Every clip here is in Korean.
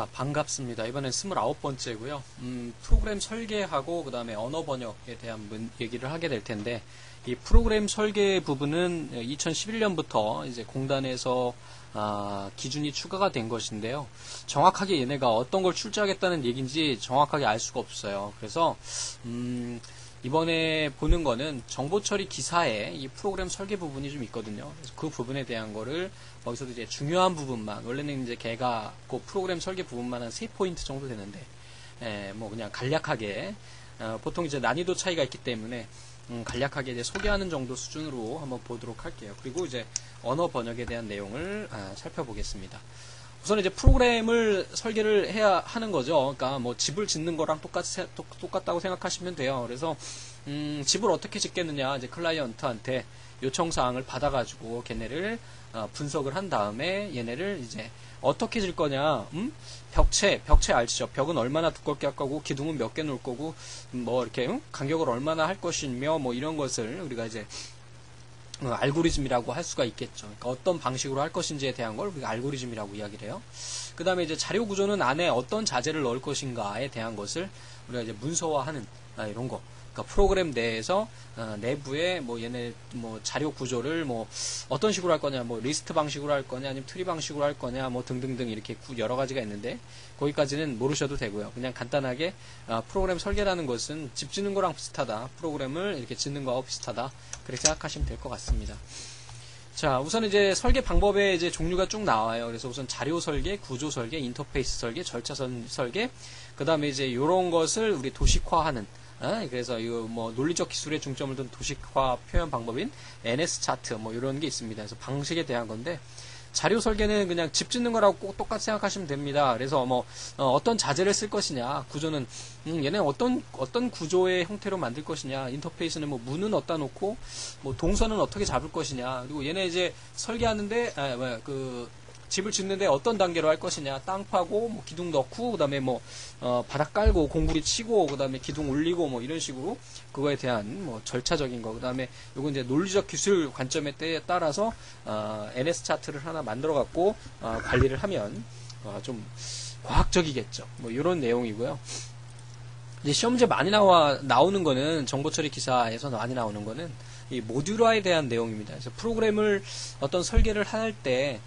자, 반갑습니다. 이번엔 29번째고요. 프로그램 설계하고 그 다음에 언어 번역에 대한 얘기를 하게 될 텐데, 이 프로그램 설계 부분은 2011년부터 이제 공단에서 기준이 추가가 된 것인데요. 정확하게 얘네가 어떤 걸 출제하겠다는 얘기인지 정확하게 알 수가 없어요. 그래서 이번에 보는 거는 정보처리 기사에 이 프로그램 설계 부분이 좀 있거든요. 그래서 그 부분에 대한 거를 거기서도 이제 중요한 부분만, 원래는 이제 걔가 그 프로그램 설계 부분만 한 3포인트 정도 되는데, 뭐 그냥 간략하게, 보통 이제 난이도 차이가 있기 때문에, 간략하게 이제 소개하는 정도 수준으로 한번 보도록 할게요. 그리고 이제 언어 번역에 대한 내용을 살펴보겠습니다. 우선 이제 프로그램을 설계를 해야 하는 거죠. 그러니까 뭐 집을 짓는 거랑 똑같다고 생각하시면 돼요. 그래서 집을 어떻게 짓겠느냐, 이제 클라이언트한테 요청 사항을 받아가지고 걔네를 분석을 한 다음에 얘네를 이제 어떻게 질 거냐, 벽체 알죠? 벽은 얼마나 두껍게 할 거고, 기둥은 몇 개 놓을 거고, 뭐 이렇게 간격을 얼마나 할 것이며, 뭐 이런 것을 우리가 이제 알고리즘이라고 할 수가 있겠죠. 그러니까 어떤 방식으로 할 것인지에 대한 걸 우리가 알고리즘이라고 이야기를 해요. 그 다음에 이제 자료 구조는 안에 어떤 자재를 넣을 것인가에 대한 것을 우리가 이제 문서화하는 이런 거. 그러니까 프로그램 내에서 내부에 뭐 얘네 뭐 자료 구조를 뭐 어떤 식으로 할 거냐, 뭐 리스트 방식으로 할 거냐, 아니면 트리 방식으로 할 거냐, 뭐 등등등 이렇게 여러 가지가 있는데 거기까지는 모르셔도 되고요. 그냥 간단하게 프로그램 설계라는 것은 집 짓는 거랑 비슷하다, 프로그램을 이렇게 짓는 거하고 비슷하다, 그렇게 생각하시면 될 것 같습니다. 자, 우선 이제 설계 방법의 이제 종류가 쭉 나와요. 그래서 우선 자료 설계, 구조 설계, 인터페이스 설계, 절차 설계, 그 다음에 이제 요런 것을 우리 도식화하는, 그래서 이거 뭐 논리적 기술에 중점을 둔 도식화 표현 방법인 NS 차트 뭐 이런 게 있습니다. 그래서 방식에 대한 건데, 자료 설계는 그냥 집 짓는 거라고 꼭 똑같이 생각하시면 됩니다. 그래서 뭐 어떤 자재를 쓸 것이냐, 구조는 얘는 어떤 구조의 형태로 만들 것이냐, 인터페이스는 뭐 문은 어디다 놓고, 뭐 동선은 어떻게 잡을 것이냐, 그리고 얘네 이제 설계하는데 집을 짓는데 어떤 단계로 할 것이냐, 땅 파고, 뭐 기둥 넣고, 그 다음에 뭐, 바닥 깔고, 공구리 치고, 그 다음에 기둥 올리고, 뭐 이런 식으로 그거에 대한 뭐 절차적인 거, 그 다음에 요건 이제 논리적 기술 관점에 따라서, NS 차트를 하나 만들어갖고, 관리를 하면, 좀 과학적이겠죠. 뭐 이런 내용이고요. 이제 시험제 많이 나오는 거는, 정보처리 기사에서 많이 나오는 거는, 이 모듈화에 대한 내용입니다. 그래서 프로그램을 어떤 설계를 할 때,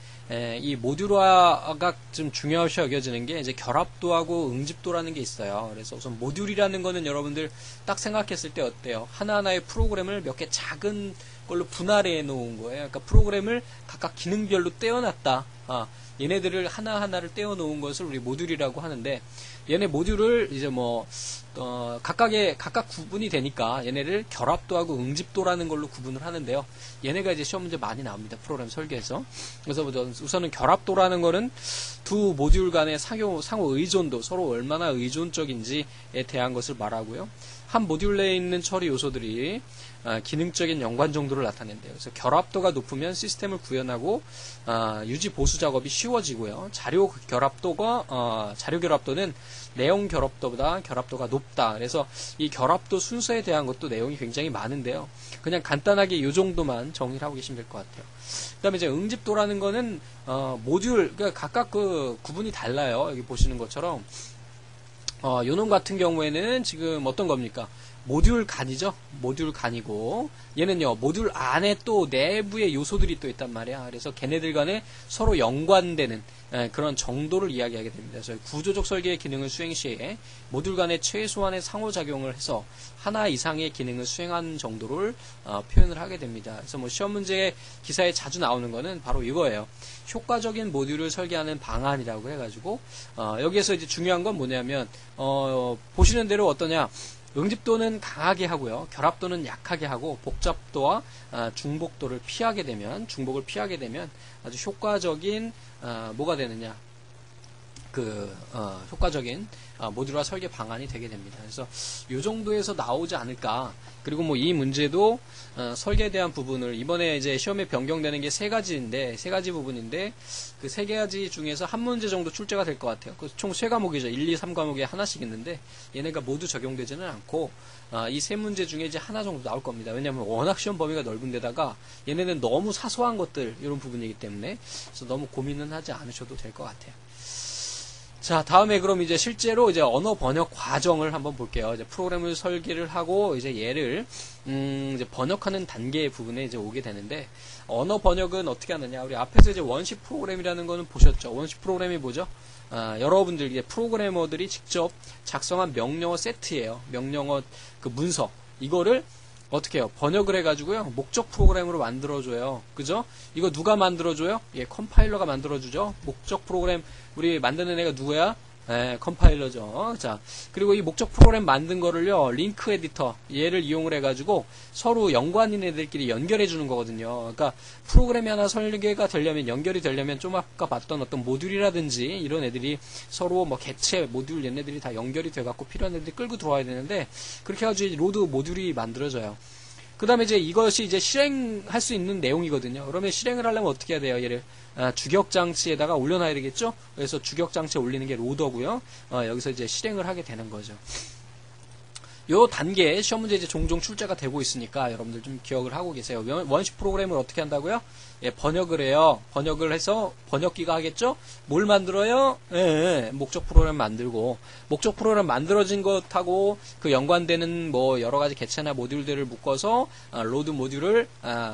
이 모듈화가 좀 중요시 여겨지는 게 이제 결합도하고 응집도라는 게 있어요. 그래서 우선 모듈이라는 거는 여러분들 딱 생각했을 때 어때요? 하나하나의 프로그램을 몇 개 작은 걸로 분할해 놓은 거예요. 그러니까 프로그램을 각각 기능별로 떼어놨다. 얘네들을 하나하나를 떼어 놓은 것을 우리 모듈이라고 하는데, 얘네 모듈을 이제 뭐 각각 구분이 되니까 얘네를 결합도하고 응집도라는 걸로 구분을 하는데요. 얘네가 이제 시험 문제 많이 나옵니다. 프로그램 설계에서. 그래서 우선은 결합도라는 거는 두 모듈 간의 상호 의존도, 서로 얼마나 의존적인지에 대한 것을 말하고요. 한 모듈 내에 있는 처리 요소들이 기능적인 연관 정도를 나타낸대요. 그래서 결합도가 높으면 시스템을 구현하고 유지 보수 작업이 쉬워지고요. 자료 결합도는 내용 결합도보다 결합도가 높다. 그래서 이 결합도 순서에 대한 것도 내용이 굉장히 많은데요. 그냥 간단하게 이 정도만 정리를 하고 계시면 될 것 같아요. 그다음에 이제 응집도라는 거는 모듈, 그러니까 각각 그 구분이 달라요. 여기 보시는 것처럼. 요놈 같은 경우에는 지금 어떤 겁니까? 모듈 간이죠? 모듈 간이고, 얘는요, 모듈 안에 또 내부의 요소들이 또 있단 말이야. 그래서 걔네들 간에 서로 연관되는 그런 정도를 이야기하게 됩니다. 그래서 구조적 설계의 기능을 수행 시에 모듈 간의 최소한의 상호작용을 해서 하나 이상의 기능을 수행한 정도를 표현을 하게 됩니다. 그래서 뭐 시험 문제 기사에 자주 나오는 거는 바로 이거예요. 효과적인 모듈을 설계하는 방안이라고 해가지고, 여기에서 이제 중요한 건 뭐냐면, 보시는 대로 어떠냐, 응집도는 강하게 하고요, 결합도는 약하게 하고, 복잡도와 중복을 피하게 되면 아주 효과적인 뭐가 되느냐, 효과적인 모듈화 설계 방안이 되게 됩니다. 그래서 이 정도에서 나오지 않을까. 그리고 뭐 이 문제도 설계에 대한 부분을 이번에 이제 시험에 변경되는 게 세 가지 부분인데, 그 세 가지 중에서 한 문제 정도 출제가 될 것 같아요. 총 세 과목이죠. 1, 2, 3 과목에 하나씩 있는데 얘네가 모두 적용되지는 않고, 이 세 문제 중에 이제 하나 정도 나올 겁니다. 왜냐하면 워낙 시험 범위가 넓은 데다가 얘네는 너무 사소한 것들, 이런 부분이기 때문에, 그래서 너무 고민은 하지 않으셔도 될 것 같아요. 자, 다음에 그럼 이제 실제로 이제 언어 번역 과정을 한번 볼게요. 이제 프로그램을 설계를 하고 이제 얘를 이제 번역하는 단계 부분에 이제 오게 되는데, 언어 번역은 어떻게 하느냐? 우리 앞에서 이제 원시 프로그램이라는 거는 보셨죠? 원시 프로그램이 뭐죠? 여러분들 이제 프로그래머들이 직접 작성한 명령어 세트예요. 명령어 그 문서. 이거를 어떻게 해요? 번역을 해가지고요, 목적 프로그램으로 만들어줘요. 그죠? 이거 누가 만들어줘요? 예, 컴파일러가 만들어주죠. 목적 프로그램, 우리 만드는 애가 누구야? 예, 컴파일러죠. 자, 그리고 이 목적 프로그램 만든 거를요, 링크 에디터, 얘를 이용을 해가지고 서로 연관인 애들끼리 연결해주는 거거든요. 그러니까 프로그램이 하나 설계가 되려면, 연결이 되려면 좀 아까 봤던 어떤 모듈이라든지 이런 애들이 서로 뭐 개체, 모듈 얘네들이 다 연결이 돼갖고 필요한 애들이 끌고 들어와야 되는데, 그렇게 해가지고 로드 모듈이 만들어져요. 그 다음에 이제 이것이 이제 실행할 수 있는 내용이거든요. 그러면 실행을 하려면 어떻게 해야 돼요? 얘를 주격장치에다가 올려놔야 되겠죠? 그래서 주격장치에 올리는 게 로더고요. 여기서 이제 실행을 하게 되는 거죠. 요 단계에 시험 문제 이제 종종 출제가 되고 있으니까 여러분들 좀 기억을 하고 계세요. 원시 프로그램을 어떻게 한다고요? 예, 번역을 해요. 번역을 해서 번역기가 하겠죠? 뭘 만들어요? 예, 목적 프로그램 만들고, 목적 프로그램 만들어진 것하고 그 연관되는 뭐 여러 가지 개체나 모듈들을 묶어서 로드 모듈을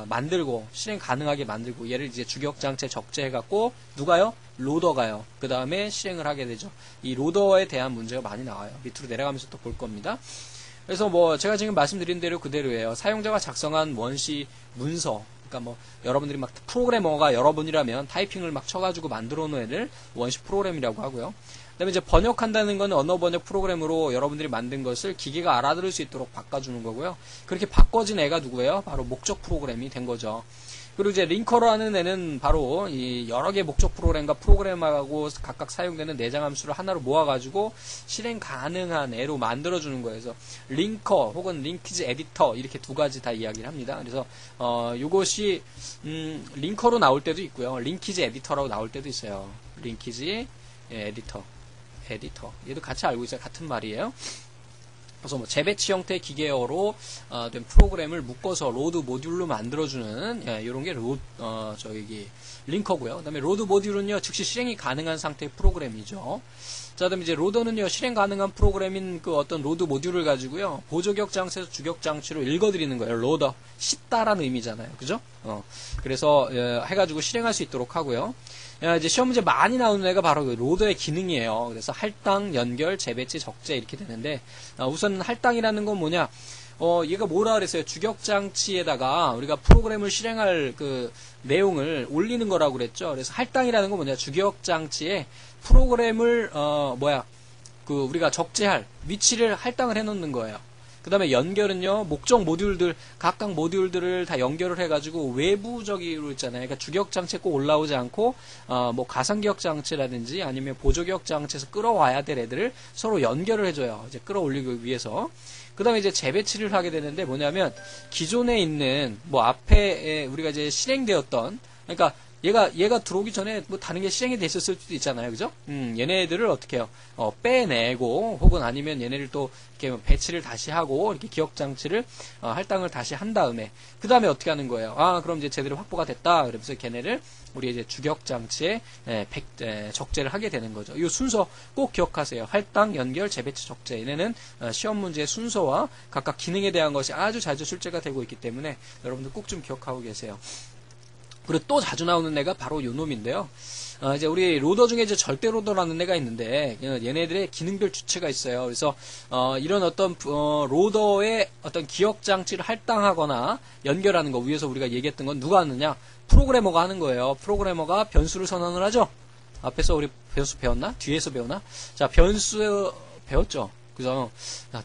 만들고 실행 가능하게 만들고, 얘를 이제 주격 장치에 적재해 갖고 누가요? 로더가요. 그 다음에 실행을 하게 되죠. 이 로더에 대한 문제가 많이 나와요. 밑으로 내려가면서 또 볼 겁니다. 그래서 뭐 제가 지금 말씀드린 대로 그대로예요. 사용자가 작성한 원시 문서, 그러니까 뭐 여러분들이 막 프로그래머가 여러분이라면 타이핑을 막 쳐가지고 만들어 놓은 애를 원시 프로그램이라고 하고요. 그다음에 이제 번역한다는 건 언어 번역 프로그램으로 여러분들이 만든 것을 기계가 알아들을 수 있도록 바꿔주는 거고요. 그렇게 바꿔진 애가 누구예요? 바로 목적 프로그램이 된 거죠. 그리고 이제 링커라는 애는 바로 이 여러 개의 목적 프로그램과 프로그램하고 각각 사용되는 내장 함수를 하나로 모아가지고 실행 가능한 애로 만들어주는 거예요. 그래서 링커 혹은 링키지 에디터, 이렇게 두 가지 다 이야기를 합니다. 그래서 요것이 링커로 나올 때도 있고요, 링키지 에디터라고 나올 때도 있어요. 링키지 에디터. 얘도 같이 알고 있어요. 같은 말이에요. 그래서 뭐 재배치 형태의 기계어로 된 프로그램을 묶어서 로드 모듈로 만들어주는, 예, 이런 게 링커고요. 그다음에 로드 모듈은요, 즉시 실행이 가능한 상태의 프로그램이죠. 자, 그다음에 이제 로더는요, 실행 가능한 프로그램인 그 어떤 로드 모듈을 가지고요, 보조격 장치에서 주격 장치로 읽어드리는 거예요. 로더, 씻다라는 의미잖아요, 그죠? 그래서 해가지고 실행할 수 있도록 하고요. 이제 시험 문제 많이 나오는 애가 바로 로더의 기능이에요. 그래서 할당, 연결, 재배치, 적재 이렇게 되는데, 우선 할당이라는 건 뭐냐? 얘가 뭐라 그랬어요? 주격장치에다가 우리가 프로그램을 실행할 그 내용을 올리는 거라고 그랬죠. 그래서 할당이라는 건 뭐냐? 주격장치에 프로그램을 그 우리가 적재할 위치를 할당을 해놓는 거예요. 그 다음에 연결은요, 목적 모듈들, 각각 모듈들을 다 연결을 해가지고 외부적으로 있잖아요. 그러니까 주격장치에 꼭 올라오지 않고, 뭐 가상기억장치라든지 아니면 보조기억장치에서 끌어와야 될 애들을 서로 연결을 해줘요. 이제 끌어올리기 위해서. 그 다음에 이제 재배치를 하게 되는데 뭐냐면, 기존에 있는, 뭐 앞에 우리가 이제 실행되었던, 그러니까 얘가 들어오기 전에 뭐 다른 게 실행이 됐었을 수도 있잖아요, 그죠? 얘네들을 어떻게 해요? 빼내고, 혹은 아니면 얘네를 또 이렇게 배치를 다시 하고, 이렇게 기억장치를, 할당을 다시 한 다음에, 그 다음에 어떻게 하는 거예요? 아, 그럼 이제 제대로 확보가 됐다. 그러면서 걔네를 우리 이제 주격장치에 적재를 하게 되는 거죠. 이 순서 꼭 기억하세요. 할당, 연결, 재배치, 적재. 얘네는 시험 문제의 순서와 각각 기능에 대한 것이 아주 자주 출제가 되고 있기 때문에 여러분들 꼭 좀 기억하고 계세요. 그리고 또 자주 나오는 애가 바로 요놈인데요. 이제 우리 로더 중에 이제 절대 로더라는 애가 있는데, 얘네들의 기능별 주체가 있어요. 그래서 이런 어떤 로더의 어떤 기억 장치를 할당하거나 연결하는 거, 위에서 우리가 얘기했던 건 누가 하느냐? 프로그래머가 하는 거예요. 프로그래머가 변수를 선언을 하죠. 앞에서 우리 변수 배웠나? 뒤에서 배우나? 자, 변수 배웠죠. 그래서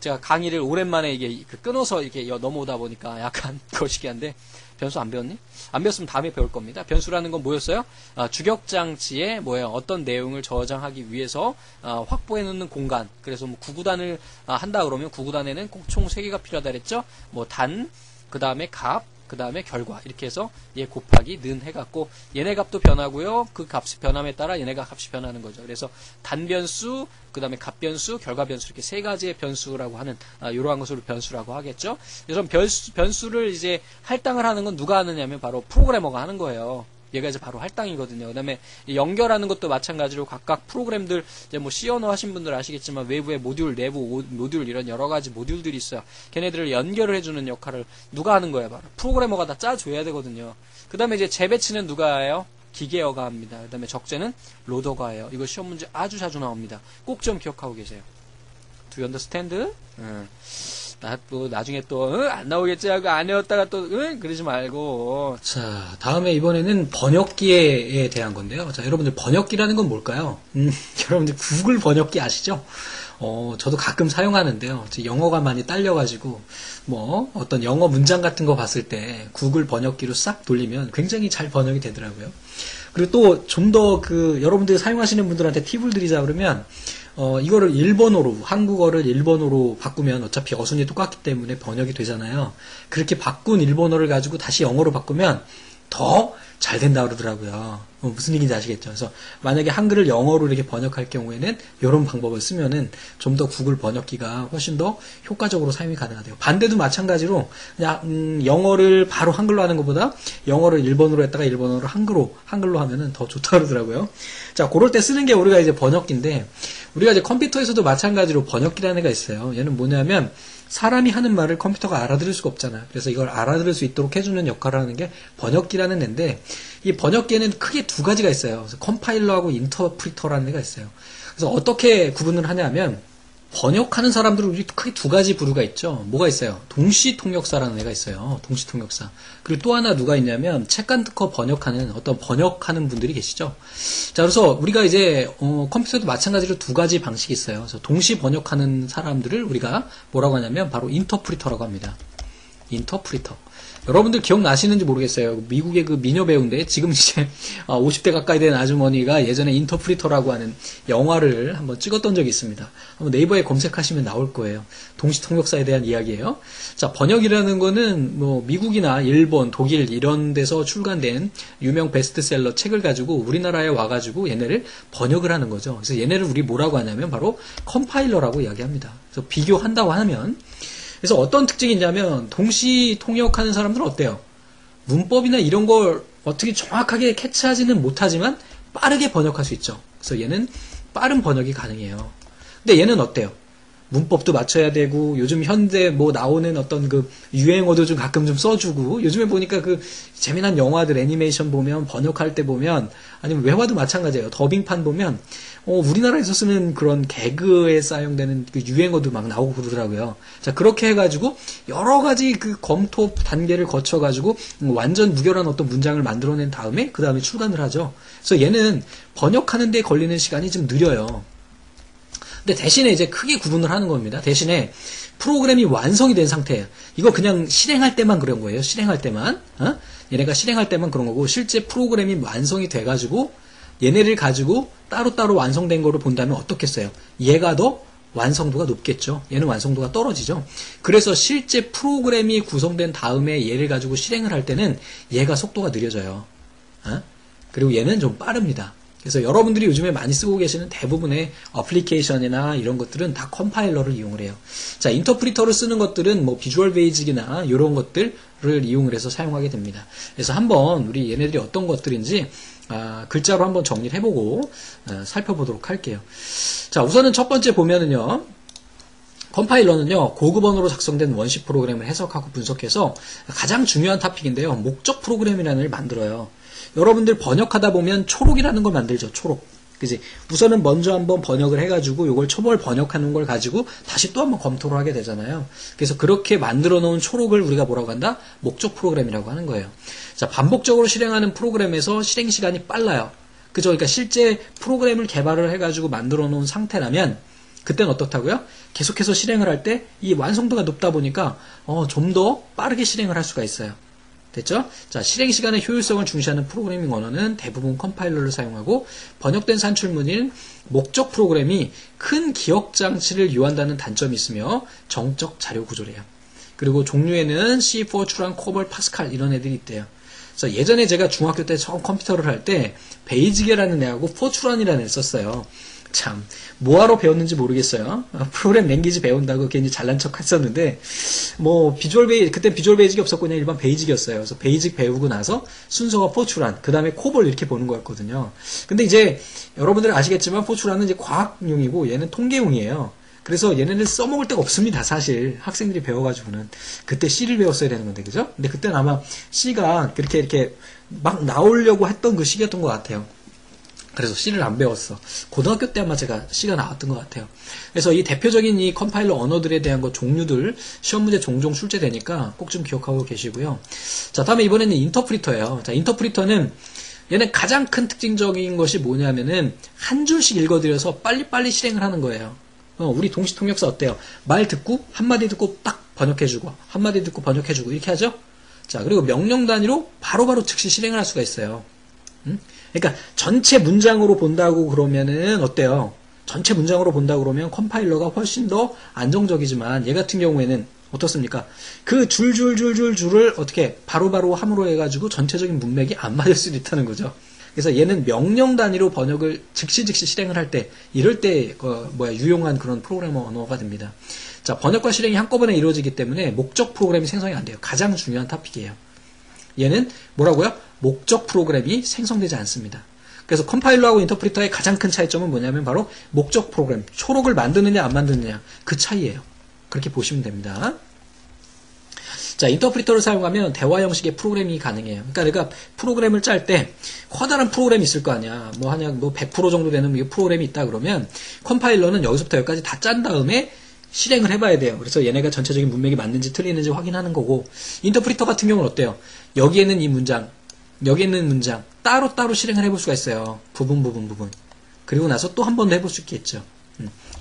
제가 강의를 오랜만에 이게 끊어서 이렇게 넘어오다 보니까 약간 거시기한데, 변수 안 배웠니? 안 배웠으면 다음에 배울 겁니다. 변수라는 건 뭐였어요? 주격장치에 뭐예요? 어떤 내용을 저장하기 위해서 확보해놓는 공간. 그래서 뭐 구구단을 한다 그러면 구구단에는 꼭 총 3개가 필요하다 그랬죠? 뭐 단, 그 다음에 값, 그 다음에 결과, 이렇게 해서 얘 곱하기 는 해갖고 얘네 값도 변하고요, 그 값이 변함에 따라 얘네가 값이 변하는 거죠. 그래서 단변수, 그 다음에 값변수, 결과변수, 이렇게 3가지의 변수라고 하는, 이러한 것으로 변수라고 하겠죠. 그래서 변수를 이제 할당을 하는 건 누가 하느냐면 바로 프로그래머가 하는 거예요. 얘가 이제 바로 할당이거든요. 그 다음에 연결하는 것도 마찬가지로 각각 프로그램들, 이제 뭐 C 언어 하신 분들 아시겠지만 외부의 모듈, 내부 모듈 이런 여러가지 모듈들이 있어요. 걔네들을 연결을 해주는 역할을 누가 하는 거예요? 바로 프로그래머가 다 짜줘야 되거든요. 그 다음에 이제 재배치는 누가 해요? 기계어가 합니다. 그 다음에 적재는 로더가 해요. 이거 시험 문제 아주 자주 나옵니다. 꼭 좀 기억하고 계세요. Do you understand? 또 나중에 또 안 나오겠지 하고 안 외웠다가 또 그러지 말고. 자, 다음에 이번에는 번역기에 대한 건데요. 자, 여러분들 번역기라는 건 뭘까요? 여러분들 구글 번역기 아시죠? 저도 가끔 사용하는데요. 영어가 많이 딸려가지고 뭐 어떤 영어 문장 같은 거 봤을 때 구글 번역기로 싹 돌리면 굉장히 잘 번역이 되더라고요. 그리고 또 좀 더 그 여러분들이 사용하시는 분들한테 팁을 드리자 그러면 이거를 일본어로, 한국어를 일본어로 바꾸면 어차피 어순이 똑같기 때문에 번역이 되잖아요. 그렇게 바꾼 일본어를 가지고 다시 영어로 바꾸면 더 잘 된다 그러더라고요. 무슨 얘기인지 아시겠죠? 그래서 만약에 한글을 영어로 이렇게 번역할 경우에는 이런 방법을 쓰면은 좀 더 구글 번역기가 훨씬 더 효과적으로 사용이 가능하대요. 반대도 마찬가지로 그냥 영어를 바로 한글로 하는 것보다 영어를 일본어로 했다가 일본어로 한글로 하면은 더 좋다 그러더라고요. 자, 그럴 때 쓰는 게 우리가 이제 번역기인데 우리가 이제 컴퓨터에서도 마찬가지로 번역기라는 애가 있어요. 얘는 뭐냐면 사람이 하는 말을 컴퓨터가 알아들을 수가 없잖아. 그래서 이걸 알아들을 수 있도록 해주는 역할을 하는 게 번역기라는 애인데 이 번역기에는 크게 두 가지가 있어요. 그래서 컴파일러하고 인터프리터라는 애가 있어요. 그래서 어떻게 구분을 하냐면 번역하는 사람들은 크게 두 가지 부류가 있죠. 뭐가 있어요? 동시통역사라는 애가 있어요. 동시통역사. 그리고 또 하나 누가 있냐면 책간특허 번역하는 어떤 번역하는 분들이 계시죠. 자, 그래서 우리가 이제 컴퓨터도 마찬가지로 두 가지 방식이 있어요. 그래서 동시 번역하는 사람들을 우리가 뭐라고 하냐면 바로 인터프리터라고 합니다. 인터프리터. 여러분들 기억나시는지 모르겠어요. 미국의 그 미녀 배우인데 지금 이제 50대 가까이 된 아주머니가 예전에 인터프리터라고 하는 영화를 한번 찍었던 적이 있습니다. 한번 네이버에 검색하시면 나올 거예요. 동시통역사에 대한 이야기예요. 자, 번역이라는 거는 뭐 미국이나 일본, 독일 이런 데서 출간된 유명 베스트셀러 책을 가지고 우리나라에 와가지고 얘네를 번역을 하는 거죠. 그래서 얘네를 우리 뭐라고 하냐면 바로 컴파일러라고 이야기합니다. 그래서 비교한다고 하면 그래서 어떤 특징이 있냐면 동시 통역하는 사람들은 어때요? 문법이나 이런 걸 어떻게 정확하게 캐치하지는 못하지만 빠르게 번역할 수 있죠. 그래서 얘는 빠른 번역이 가능해요. 근데 얘는 어때요? 문법도 맞춰야 되고 요즘 현대 뭐 나오는 어떤 그 유행어도 좀 가끔 좀 써주고 요즘에 보니까 그 재미난 영화들 애니메이션 보면 번역할 때 보면 아니면 외화도 마찬가지예요. 더빙판 보면 우리나라에서 쓰는 그런 개그에 사용되는 그 유행어도 막 나오고 그러더라고요. 자, 그렇게 해가지고 여러 가지 그 검토 단계를 거쳐가지고 완전 무결한 어떤 문장을 만들어낸 다음에 그 다음에 출간을 하죠. 그래서 얘는 번역하는 데 걸리는 시간이 좀 느려요. 근데 대신에 이제 크게 구분을 하는 겁니다. 대신에 프로그램이 완성이 된 상태예요. 이거 그냥 실행할 때만 그런 거예요. 실행할 때만. 얘네가 실행할 때만 그런 거고 실제 프로그램이 완성이 돼가지고 얘네를 가지고 따로따로 완성된 거를 본다면 어떻겠어요? 얘가 더 완성도가 높겠죠. 얘는 완성도가 떨어지죠. 그래서 실제 프로그램이 구성된 다음에 얘를 가지고 실행을 할 때는 얘가 속도가 느려져요. 그리고 얘는 좀 빠릅니다. 그래서 여러분들이 요즘에 많이 쓰고 계시는 대부분의 어플리케이션이나 이런 것들은 다 컴파일러를 이용을 해요. 자, 인터프리터를 쓰는 것들은 뭐 비주얼 베이직이나 이런 것들을 이용을 해서 사용하게 됩니다. 그래서 한번 우리 얘네들이 어떤 것들인지 글자로 한번 정리를 해보고 살펴보도록 할게요. 자, 우선은 첫 번째 보면은요. 컴파일러는요, 고급 언어로 작성된 원시 프로그램을 해석하고 분석해서 가장 중요한 토픽인데요. 목적 프로그램이라는 걸 만들어요. 여러분들 번역하다 보면 초록이라는 걸 만들죠. 초록. 그지? 우선은 먼저 한번 번역을 해가지고 이걸 초벌 번역하는 걸 가지고 다시 또 한번 검토를 하게 되잖아요. 그래서 그렇게 만들어 놓은 초록을 우리가 뭐라고 한다? 목적 프로그램이라고 하는 거예요. 자, 반복적으로 실행하는 프로그램에서 실행 시간이 빨라요. 그죠? 그러니까 실제 프로그램을 개발을 해가지고 만들어 놓은 상태라면 그때는 어떻다고요? 계속해서 실행을 할 때 이 완성도가 높다 보니까 좀 더 빠르게 실행을 할 수가 있어요. 됐죠? 자, 실행 시간의 효율성을 중시하는 프로그래밍 언어는 대부분 컴파일러를 사용하고 번역된 산출물인 목적 프로그램이 큰 기억 장치를 요한다는 단점이 있으며 정적 자료 구조래요. 그리고 종류에는 C4, 추랑, 코벌, 파스칼 이런 애들이 있대요. 그래서 예전에 제가 중학교 때 처음 컴퓨터를 할 때 베이직이라는 애하고 포추란이라는 애를 썼어요. 참 뭐하러 배웠는지 모르겠어요. 프로그램 랭귀지 배운다고 괜히 잘난 척 했었는데 뭐 비주얼 베이직, 그때 비주얼 베이직이 없었고 그냥 일반 베이직이었어요. 그래서 베이직 배우고 나서 순서가 포츄란, 그 다음에 코볼 이렇게 보는 거였거든요. 근데 이제 여러분들은 아시겠지만 포츄란은 이제 과학용이고 얘는 통계용이에요. 그래서 얘네는 써먹을 데가 없습니다. 사실 학생들이 배워가지고는 그때 C를 배웠어야 되는 건데, 그죠? 근데 그때는 아마 C가 그렇게 이렇게 막 나오려고 했던 그 시기였던 것 같아요. 그래서 C를 안 배웠어. 고등학교 때 아마 제가 C가 나왔던 것 같아요. 그래서 이 대표적인 이 컴파일러 언어들에 대한 거 종류들 시험 문제 종종 출제되니까 꼭 좀 기억하고 계시고요. 자, 다음에 이번에는 인터프리터예요. 자, 인터프리터는 얘는 가장 큰 특징적인 것이 뭐냐면은 한 줄씩 읽어드려서 빨리빨리 실행을 하는 거예요. 우리 동시통역사 어때요? 말 듣고 한마디 듣고 딱 번역해주고 한마디 듣고 번역해주고 이렇게 하죠? 자, 그리고 명령 단위로 바로바로 즉시 실행을 할 수가 있어요. 그러니까 전체 문장으로 본다고 그러면은 어때요? 전체 문장으로 본다고 그러면 컴파일러가 훨씬 더 안정적이지만 얘 같은 경우에는 어떻습니까? 그 줄을 어떻게 바로바로 함으로 해가지고 전체적인 문맥이 안 맞을 수도 있다는 거죠. 그래서 얘는 명령 단위로 번역을 즉시 실행을 할 때, 이럴 때 유용한 그런 프로그래머 언어가 됩니다. 자, 번역과 실행이 한꺼번에 이루어지기 때문에 목적 프로그램이 생성이 안 돼요. 가장 중요한 토픽이에요. 얘는 뭐라고요? 목적 프로그램이 생성되지 않습니다. 그래서 컴파일러하고 인터프리터의 가장 큰 차이점은 뭐냐면 바로 목적 프로그램, 초록을 만드느냐 안 만드느냐 그 차이예요. 그렇게 보시면 됩니다. 자, 인터프리터를 사용하면 대화 형식의 프로그래밍이 가능해요. 그러니까 내가 프로그램을 짤 때 커다란 프로그램이 있을 거 아니야. 뭐 100% 정도 되는 프로그램이 있다 그러면 컴파일러는 여기서부터 여기까지 다 짠 다음에 실행을 해봐야 돼요. 그래서 얘네가 전체적인 문맥이 맞는지 틀리는지 확인하는 거고, 인터프리터 같은 경우는 어때요? 여기에는 이 문장, 여기에는 문장 따로따로 실행을 해볼 수가 있어요. 부분. 그리고 나서 또 한 번 더 해볼 수 있겠죠.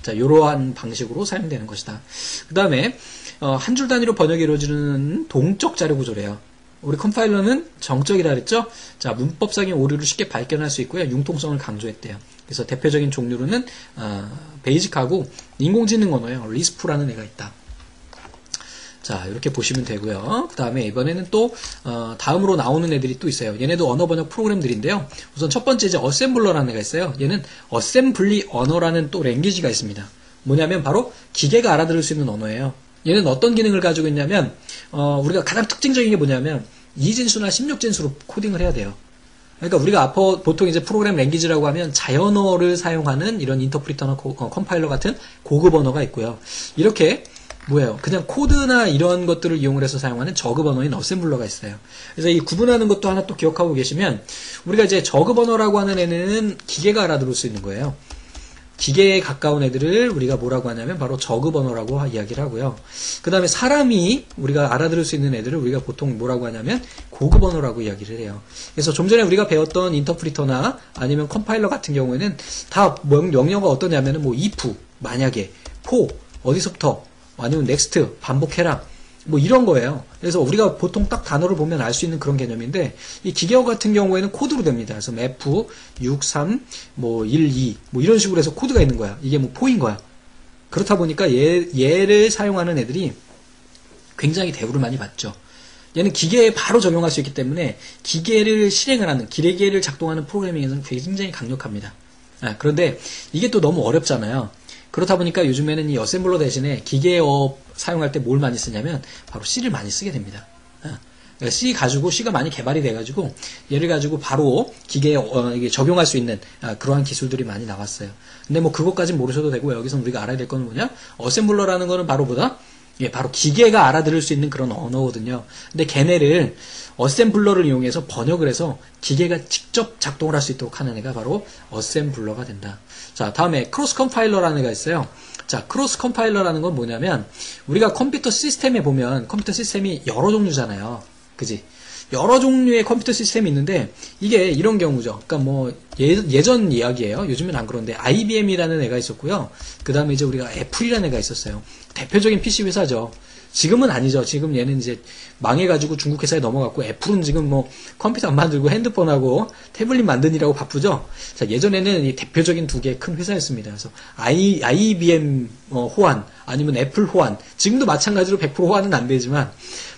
자, 이러한 방식으로 사용되는 것이다. 그 다음에 한 줄 단위로 번역이 이루어지는 동적 자료 구조래요. 우리 컴파일러는 정적이라 그랬죠? 자, 문법적인 오류를 쉽게 발견할 수 있고요. 융통성을 강조했대요. 그래서 대표적인 종류로는 베이직하고 인공지능 언어예요. 리스프라는 애가 있다. 자, 이렇게 보시면 되고요. 그 다음에 이번에는 또 다음으로 나오는 애들이 또 있어요. 얘네도 언어 번역 프로그램들인데요. 우선 첫 번째 이제 어셈블러라는 애가 있어요. 얘는 어셈블리 언어라는 또 랭귀지가 있습니다. 뭐냐면 바로 기계가 알아들을 수 있는 언어예요. 얘는 어떤 기능을 가지고 있냐면 우리가 가장 특징적인 게 뭐냐면 2진수나 16진수로 코딩을 해야 돼요. 그러니까 우리가 앞으로 보통 이제 프로그램 랭귀지라고 하면 자연어를 사용하는 이런 인터프리터나 컴파일러 같은 고급 언어가 있고요. 이렇게 뭐예요? 그냥 코드나 이런 것들을 이용을 해서 사용하는 저급 언어인 어셈블러가 있어요. 그래서 이 구분하는 것도 하나 또 기억하고 계시면, 우리가 이제 저급 언어라고 하는 애는 기계가 알아들을 수 있는 거예요. 기계에 가까운 애들을 우리가 뭐라고 하냐면 바로 저급 언어라고 이야기를 하고요. 그 다음에 사람이 우리가 알아들을 수 있는 애들을 우리가 보통 뭐라고 하냐면 고급 언어라고 이야기를 해요. 그래서 좀 전에 우리가 배웠던 인터프리터나 아니면 컴파일러 같은 경우에는 다 명령어가 어떠냐면은 뭐 if, 만약에, for, 어디서부터, 아니면 넥스트, 반복해라, 뭐 이런 거예요. 그래서 우리가 보통 딱 단어를 보면 알 수 있는 그런 개념인데, 이 기계어 같은 경우에는 코드로 됩니다. 그래서 F, 6, 3, 뭐 1, 2 뭐 이런 식으로 해서 코드가 있는 거야. 이게 뭐 포인 거야. 그렇다 보니까 얘를 사용하는 애들이 굉장히 대우를 많이 받죠. 얘는 기계에 바로 적용할 수 있기 때문에 기계를 실행을 하는, 기계를 작동하는 프로그래밍에서는 굉장히 강력합니다. 그런데 이게 또 너무 어렵잖아요. 그렇다 보니까 요즘에는 이 어셈블러 대신에 기계어 사용할 때 뭘 많이 쓰냐면 바로 C를 많이 쓰게 됩니다. C가 많이 개발이 돼가지고 얘를 가지고 바로 기계에 적용할 수 있는 그러한 기술들이 많이 나왔어요. 근데 뭐 그것까진 모르셔도 되고, 여기서 우리가 알아야 될 거는 뭐냐? 어셈블러라는 거는 바로 기계가 알아들을 수 있는 그런 언어거든요. 근데 걔네를 어셈블러를 이용해서 번역을 해서 기계가 직접 작동을 할 수 있도록 하는 애가 바로 어셈블러가 된다. 자, 다음에 크로스 컴파일러라는 애가 있어요. 자, 크로스 컴파일러라는 건 뭐냐면, 우리가 컴퓨터 시스템에 보면 컴퓨터 시스템이 여러 종류잖아요. 그지? 여러 종류의 컴퓨터 시스템이 있는데, 이게 이런 경우죠. 그러니까 뭐 예전 이야기예요. 요즘은 안 그런데 IBM이라는 애가 있었고요. 그 다음에 이제 우리가 애플이라는 애가 있었어요. 대표적인 PC 회사죠. 지금은 아니죠. 지금 얘는 이제 망해가지고 중국 회사에 넘어갔고, 애플은 지금 뭐 컴퓨터 안 만들고 핸드폰하고 태블릿 만드느라고 바쁘죠. 자, 예전에는 이 대표적인 두 개의 큰 회사였습니다. 그래서 IBM 호환, 아니면 애플 호환, 지금도 마찬가지로 100% 호환은 안 되지만,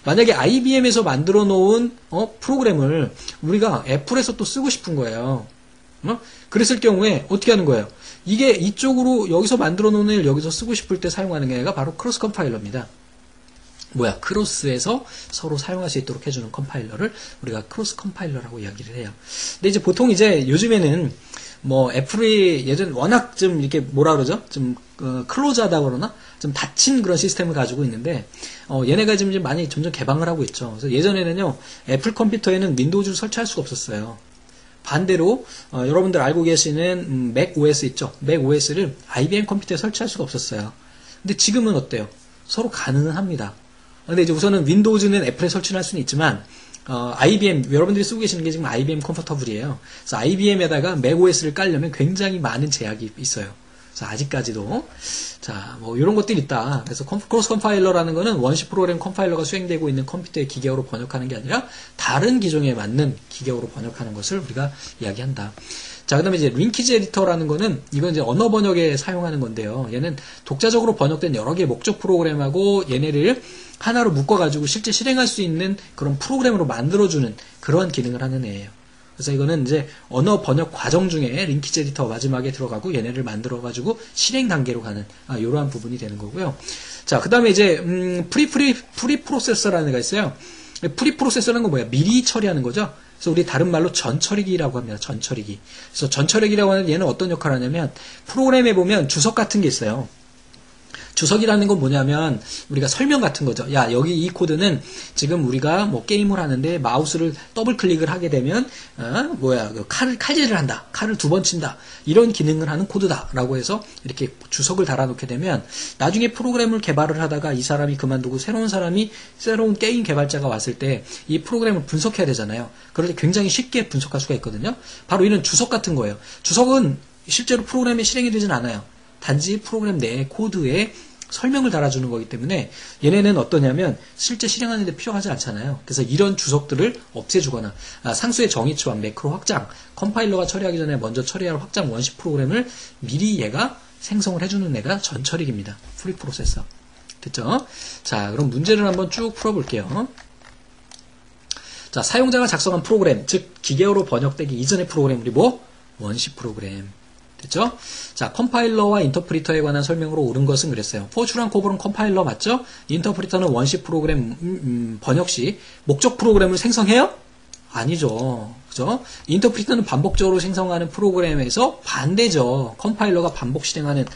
만약에 IBM에서 만들어 놓은 프로그램을 우리가 애플에서 또 쓰고 싶은 거예요. 그랬을 경우에 어떻게 하는 거예요? 이게 이쪽으로 여기서 만들어 놓은 애를 여기서 쓰고 싶을 때 사용하는 애가 바로 크로스 컴파일러입니다. 뭐야, 크로스에서 서로 사용할 수 있도록 해주는 컴파일러를 우리가 크로스 컴파일러라고 이야기를 해요. 근데 이제 보통 이제 요즘에는 뭐 애플이 예전 워낙 좀 이렇게 뭐라 그러죠? 좀 클로즈하다 그러나 좀 닫힌 그런 시스템을 가지고 있는데 얘네가 지금 많이 점점 개방을 하고 있죠. 그래서 예전에는요 애플 컴퓨터에는 윈도우즈를 설치할 수가 없었어요. 반대로 여러분들 알고 계시는 맥 OS 있죠? 맥 OS를 IBM 컴퓨터에 설치할 수가 없었어요. 근데 지금은 어때요? 서로 가능합니다. 근데 이제 우선은 윈도우즈는 애플에 설치할 수는 있지만 IBM, 여러분들이 쓰고 계시는 게 지금 IBM 컴포터블이에요. 그래서 IBM에다가 맥OS를 깔려면 굉장히 많은 제약이 있어요. 그래서 아직까지도 자, 뭐 이런 것들이 있다. 그래서 크로스 컴파일러라는 거는 원시 프로그램 컴파일러가 수행되고 있는 컴퓨터의 기계어로 번역하는 게 아니라 다른 기종에 맞는 기계어로 번역하는 것을 우리가 이야기한다. 자, 그 다음에 이제 링키지 에디터라는 거는 이건 이제 언어 번역에 사용하는 건데요. 얘는 독자적으로 번역된 여러 개의 목적 프로그램하고 얘네를 하나로 묶어가지고 실제 실행할 수 있는 그런 프로그램으로 만들어주는 그런 기능을 하는 애예요. 그래서 이거는 이제 언어 번역 과정 중에 링키지 에디터 마지막에 들어가고 얘네를 만들어가지고 실행 단계로 가는 이러한 부분이 되는 거고요. 자, 그 다음에 이제 프리프로세서라는 애가 있어요. 프리프로세서라는 건 뭐야? 미리 처리하는 거죠. 그래서 우리 다른 말로 전처리기라고 합니다. 전처리기. 그래서 전처리기라고 하는 얘는 어떤 역할을 하냐면 프로그램에 보면 주석 같은 게 있어요. 주석이라는 건 뭐냐면 우리가 설명 같은 거죠. 야, 여기 이 코드는 지금 우리가 뭐 게임을 하는데 마우스를 더블 클릭을 하게 되면 칼질을 한다. 칼을 두 번 친다. 이런 기능을 하는 코드다라고 해서 이렇게 주석을 달아놓게 되면 나중에 프로그램을 개발을 하다가 이 사람이 그만두고 새로운 게임 개발자가 왔을 때 이 프로그램을 분석해야 되잖아요. 그런데 굉장히 쉽게 분석할 수가 있거든요. 바로 이런 주석 같은 거예요. 주석은 실제로 프로그램에 실행이 되진 않아요. 단지 프로그램 내 코드에 설명을 달아주는 거기 때문에 얘네는 어떠냐면 실제 실행하는 데 필요하지 않잖아요. 그래서 이런 주석들을 없애주거나 상수의 정의치와 매크로 확장, 컴파일러가 처리하기 전에 먼저 처리할 확장 원시 프로그램을 미리 얘가 생성을 해주는 애가 전처리기입니다. 프리프로세서. 됐죠? 자, 그럼 문제를 한번 쭉 풀어볼게요. 자, 사용자가 작성한 프로그램, 즉 기계어로 번역되기 이전의 프로그램, 우리 원시 프로그램. 됐죠? 자, 컴파일러와 인터프리터에 관한 설명으로 옳은 것은 그랬어요. 포츄랑 코볼은 컴파일러 맞죠? 인터프리터는 원시 프로그램 번역 시 목적 프로그램을 생성해요? 아니죠. 그죠? 인터프리터는 반복적으로 생성하는 프로그램에서 반대죠. 컴파일러가 반복 실행하는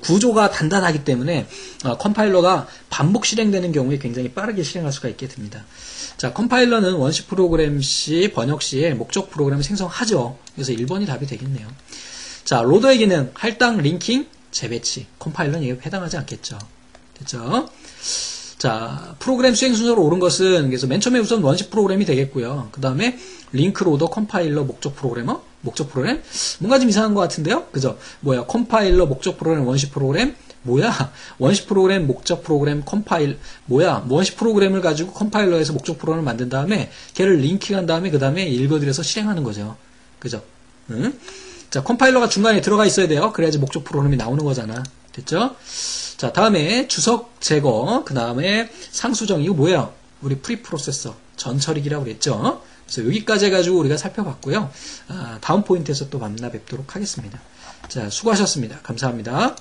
구조가 단단하기 때문에 컴파일러가 반복 실행되는 경우에 굉장히 빠르게 실행할 수가 있게 됩니다. 자, 컴파일러는 원시 프로그램 시 번역 시에 목적 프로그램을 생성하죠. 그래서 1번이 답이 되겠네요. 자, 로더의 기능, 할당, 링킹, 재배치. 컴파일러는 이게 해당하지 않겠죠. 됐죠? 자, 프로그램 수행 순서로 옳은 것은, 그래서 맨 처음에 우선 원시 프로그램이 되겠고요. 그 다음에 링크, 로더, 컴파일러, 목적 프로그래머, 목적 프로그램. 뭔가 좀 이상한 것 같은데요? 그죠? 뭐야, 컴파일러, 목적 프로그램, 원시 프로그램. 뭐야, 원시 프로그램, 목적 프로그램, 컴파일, 뭐야, 원시 프로그램을 가지고 컴파일러에서 목적 프로그램을 만든 다음에, 걔를 링킹한 다음에, 그 다음에 읽어드려서 실행하는 거죠. 그죠? 응? 자, 컴파일러가 중간에 들어가 있어야 돼요. 그래야지 목적 프로그램이 나오는 거잖아. 됐죠? 자, 다음에 주석 제거, 그 다음에 상수정, 이거 뭐예요? 우리 프리프로세서, 전처리기라고 그랬죠? 그래서 여기까지 해가지고 우리가 살펴봤고요. 다음 포인트에서 또 만나 뵙도록 하겠습니다. 자, 수고하셨습니다. 감사합니다.